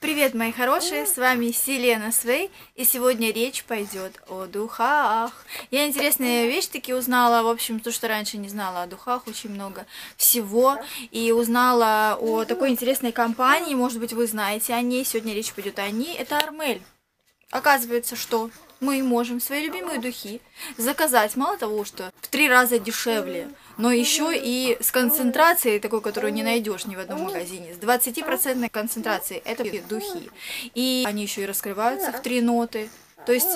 Привет, мои хорошие, с вами Силена Свей, и сегодня речь пойдет о духах. Я интересные вещи таки узнала, в общем, то, что раньше не знала о духах, очень много всего, и узнала о такой интересной компании, может быть, вы знаете о ней, сегодня речь пойдет о ней, это Армель. Оказывается, что мы можем свои любимые духи заказать, мало того, что в 3 раза дешевле, но еще и с концентрацией такой, которую не найдешь ни в одном магазине, с 20% концентрацией, это духи. И они еще и раскрываются в 3 ноты. То есть,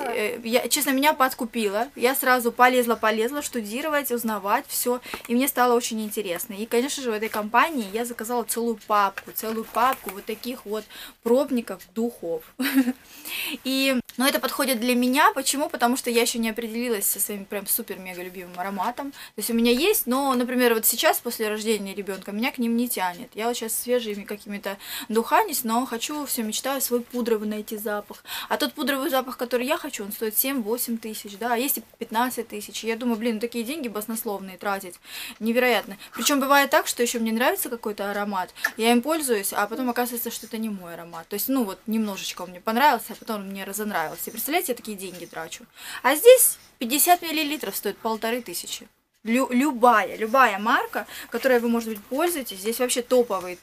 я, честно, меня подкупило. Я сразу полезла штудировать, узнавать все. И мне стало очень интересно. И, конечно же, в этой компании я заказала целую папку вот таких вот пробников духов. И, но это подходит для меня. Почему? Потому что я еще не определилась со своим прям супер-мега любимым ароматом. То есть у меня есть, но, например, вот сейчас, после рождения ребенка, меня к ним не тянет. Я вот сейчас свежими какими-то духами, но хочу, все мечтаю свой пудровый найти запах. А тот пудровый запах, который я хочу, он стоит 7-8 тысяч, да, а есть и 15 тысяч. Я думаю, блин, такие деньги баснословные тратить, невероятно. Причем бывает так, что еще мне нравится какой-то аромат, я им пользуюсь, а потом оказывается, что это не мой аромат. То есть, ну вот, немножечко он мне понравился, а потом он мне разонравился. И представляете, я такие деньги трачу. А здесь 50 миллилитров стоит 1500. Любая марка, которой вы, может быть, пользуетесь. Здесь вообще топовые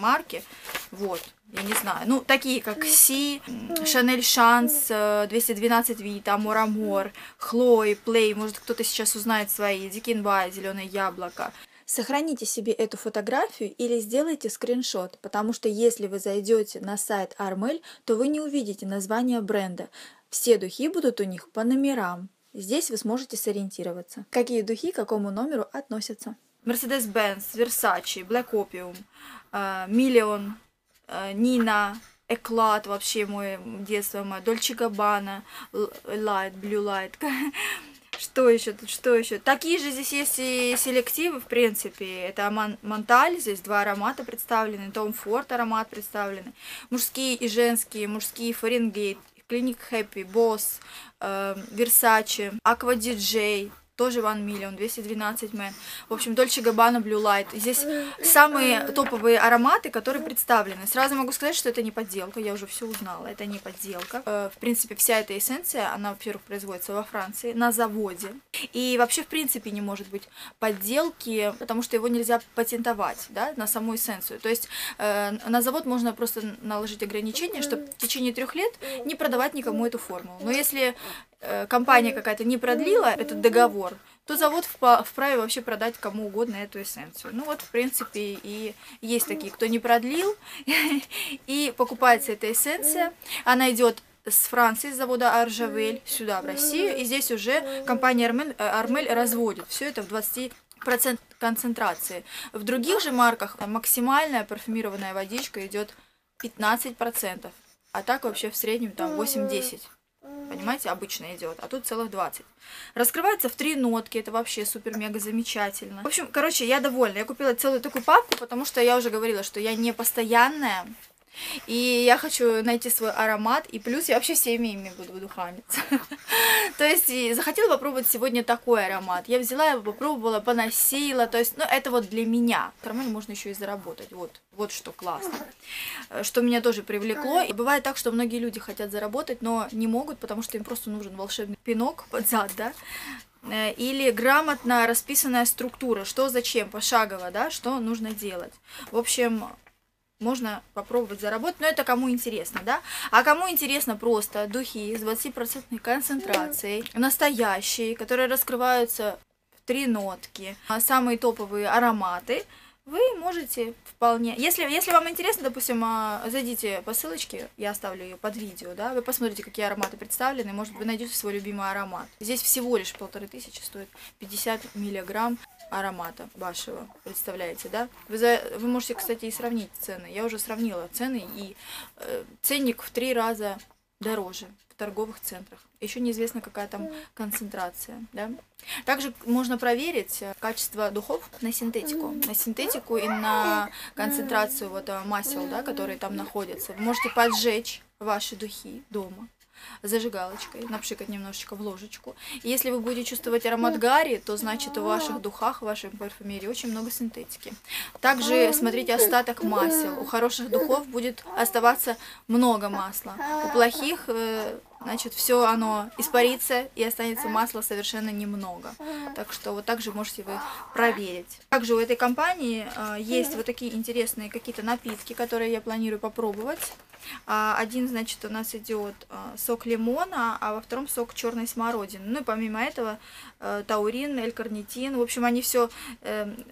марки. Вот, я не знаю. Ну, такие как Си, Chanel Chance, 212 Vita, Amor, Chloe, Play. Может, кто-то сейчас узнает свои. Дикинбай, зеленое яблоко. Сохраните себе эту фотографию или сделайте скриншот, потому что если вы зайдете на сайт Armelle, то вы не увидите название бренда. Все духи будут у них по номерам. Здесь вы сможете сориентироваться, какие духи к какому номеру относятся. Mercedes Benz, Versace, Black Opium, Million, Nina, Eclat, вообще мое детство, Dolce Gabbana, Light Blue, Что еще тут, что еще? Такие же здесь есть и селективы, в принципе. Это Монталь, здесь 2 аромата представлены, Том Форд аромат представлены, мужские и женские, мужские Фаренгейт, Клиник Хэппи, Босс, Versace, Аквадиджей, тоже 1 Million, 212 Мэн. В общем, Dolce Gabbana, Blue Light. Здесь самые топовые ароматы, которые представлены. Сразу могу сказать, что это не подделка, я уже все узнала, это не подделка. В принципе, вся эта эссенция, она, во-первых, производится во Франции, на заводе. И вообще, в принципе, не может быть подделки, потому что его нельзя патентовать, да, на саму эссенцию. То есть на завод можно просто наложить ограничения, чтобы в течение 3 лет не продавать никому эту формулу. Но если компания какая-то не продлила этот договор, то завод вправе вообще продать кому угодно эту эссенцию. Ну вот, в принципе, и есть такие, кто не продлил, и покупается эта эссенция. Она идет с Франции, с завода Aržavelle, сюда, в Россию, и здесь уже компания Armelle разводит все это в 20% концентрации. В других же марках максимальная парфюмированная водичка идет 15%, а так вообще в среднем там 8-10%. Понимаете, обычно идет, а тут целых 20. Раскрывается в 3 нотки, это вообще супер-мега замечательно. В общем, короче, я довольна. Я купила целую такую папку, потому что я уже говорила, что я не постоянная. И я хочу найти свой аромат, и плюс я вообще всеми ими буду духамиться. То есть захотела попробовать сегодня такой аромат. Я взяла его, попробовала, поносила. То есть, ну, это вот для меня. Нормально можно еще и заработать. Вот что классно. Что меня тоже привлекло. И бывает так, что многие люди хотят заработать, но не могут, потому что им просто нужен волшебный пинок под зад, да? Или грамотно расписанная структура. Что, зачем, пошагово, да? Что нужно делать. В общем, можно попробовать заработать, но это кому интересно, да? А кому интересно просто духи с 20% концентрацией, настоящие, которые раскрываются в 3 нотки, самые топовые ароматы, вы можете вполне... Если вам интересно, допустим, зайдите по ссылочке, я оставлю ее под видео, да, вы посмотрите, какие ароматы представлены, может, вы найдете свой любимый аромат. Здесь всего лишь 1500 стоит 50 миллиграмм аромата вашего, представляете, да? Вы можете, кстати, и сравнить цены. Я уже сравнила цены, и ценник в 3 раза дороже в торговых центрах. Еще неизвестно, какая там концентрация, да? Также можно проверить качество духов на синтетику и на концентрацию вот масел, да, которые там находятся. Вы можете поджечь ваши духи дома. зажигалочкой, напшикать немножечко в ложечку. И если вы будете чувствовать аромат гари, то значит в ваших духах, в вашем парфюмерии очень много синтетики. Также смотрите остаток масел. У хороших духов будет оставаться много масла. У плохих, значит, все оно испарится и останется масла совершенно немного. Так что вот так же можете вы проверить. Также у этой компании есть вот такие интересные какие-то напитки, которые я планирую попробовать. Один, значит, у нас идет сок лимона, а во втором сок черной смородины. Ну и помимо этого таурин, L-карнитин. В общем, они все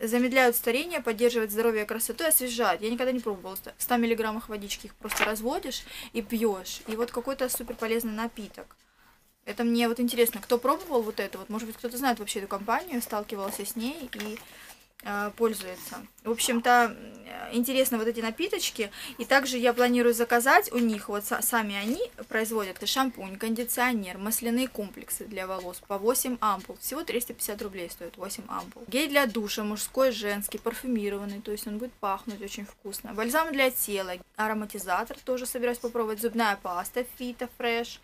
замедляют старение, поддерживают здоровье и красоту, освежают. Я никогда не пробовала. В 100 миллиграммах водички их просто разводишь и пьешь. И вот какой-то супер полезный напиток. Это мне вот интересно, кто пробовал вот это? Вот, может быть, кто-то знает вообще эту компанию, сталкивался с ней и пользуется. В общем-то, интересно вот эти напиточки. И также я планирую заказать у них, вот сами они производят и шампунь, кондиционер, масляные комплексы для волос по 8 ампул. Всего 350 рублей стоит 8 ампул. Гель для душа, мужской, женский, парфюмированный, то есть он будет пахнуть очень вкусно. Бальзам для тела, ароматизатор тоже собираюсь попробовать, зубная паста Фита Фреш.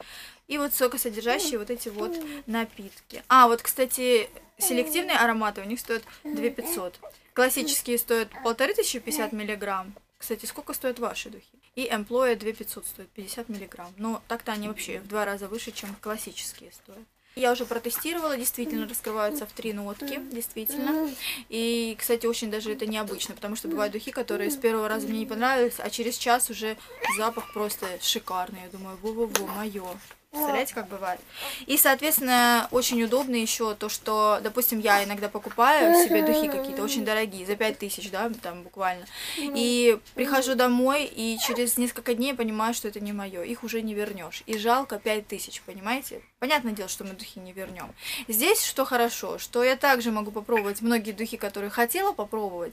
И вот сокосодержащие вот эти вот напитки. А, вот, кстати, селективные ароматы у них стоят 2500. Классические стоят 1550 миллиграмм. Кстати, сколько стоят ваши духи? И Employee 2500 стоит 50 миллиграмм. Но так-то они вообще в 2 раза выше, чем классические стоят. Я уже протестировала, действительно раскрываются в 3 нотки, действительно. И, кстати, очень даже это необычно, потому что бывают духи, которые с 1-го раза мне не понравились, а через час уже запах просто шикарный. Я думаю, во-во-во, моё. Представляете, как бывает? И, соответственно, очень удобно еще то, что, допустим, я иногда покупаю себе духи какие-то очень дорогие, за 5000, да, там буквально. И прихожу домой, и через несколько дней понимаю, что это не мое. Их уже не вернешь. И жалко 5000, понимаете? Понятное дело, что мы духи не вернем. Здесь что хорошо, что я также могу попробовать многие духи, которые хотела попробовать,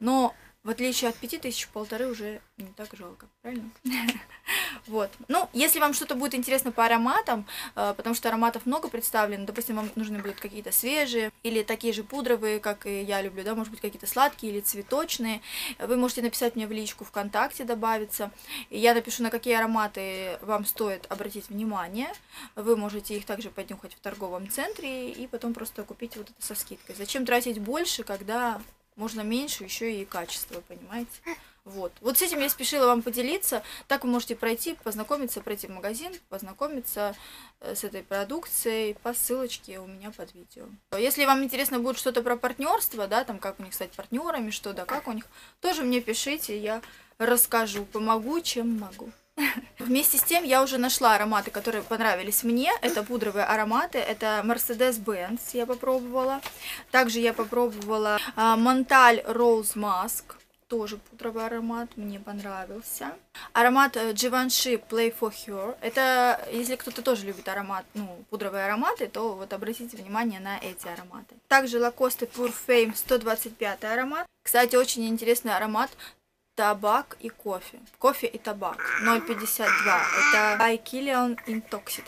но в отличие от 5000, 1500 уже не так жалко, правильно? Вот. Ну, если вам что-то будет интересно по ароматам, потому что ароматов много представлено, допустим, вам нужны будут какие-то свежие или такие же пудровые, как и я люблю, да, может быть, какие-то сладкие или цветочные, вы можете написать мне в личку ВКонтакте, добавиться. Я напишу, на какие ароматы вам стоит обратить внимание. Вы можете их также поднюхать в торговом центре и потом просто купить вот это со скидкой. Зачем тратить больше, когда можно меньше, еще и качество, понимаете? Вот. Вот с этим я спешила вам поделиться. Так вы можете пройти, познакомиться, пройти в магазин, познакомиться с этой продукцией по ссылочке у меня под видео. Если вам интересно будет что-то про партнерство, да, там как у них стать партнерами, что да, как у них, тоже мне пишите, я расскажу, помогу, чем могу. Вместе с тем я уже нашла ароматы, которые понравились мне. Это пудровые ароматы, это Mercedes Benz я попробовала. Также я попробовала Montale Rose Mask, тоже пудровый аромат, мне понравился. Аромат Givenchy Play for Her. Это, если кто-то тоже любит аромат, ну, пудровые ароматы, то вот обратите внимание на эти ароматы. Также Lacoste Pure Fume 125 аромат. Кстати, очень интересный аромат. Табак и кофе. Кофе и табак. 0,52. Это Killian Intoxid.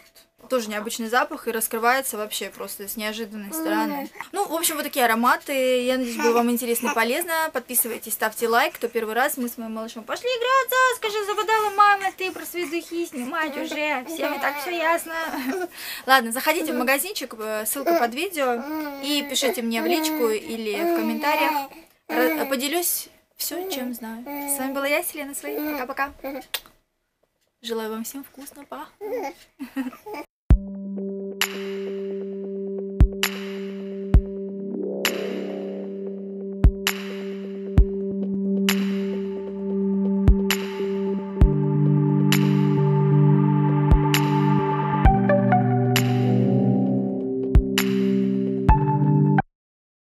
Тоже необычный запах и раскрывается вообще просто с неожиданной стороны. Ну, в общем, вот такие ароматы. Я надеюсь, было вам интересно и полезно. Подписывайтесь, ставьте лайк. Кто первый раз, мы с моим малышом пошли играться. Скажи, загадала мама, ты про свои духи снимать уже. Всем и так все ясно. Ладно, заходите в магазинчик, ссылка под видео. И пишите мне в личку или в комментариях. Поделюсь все, чем знаю. С вами была я, Силена Свей. Пока-пока. Желаю вам всем вкусно, пахнет.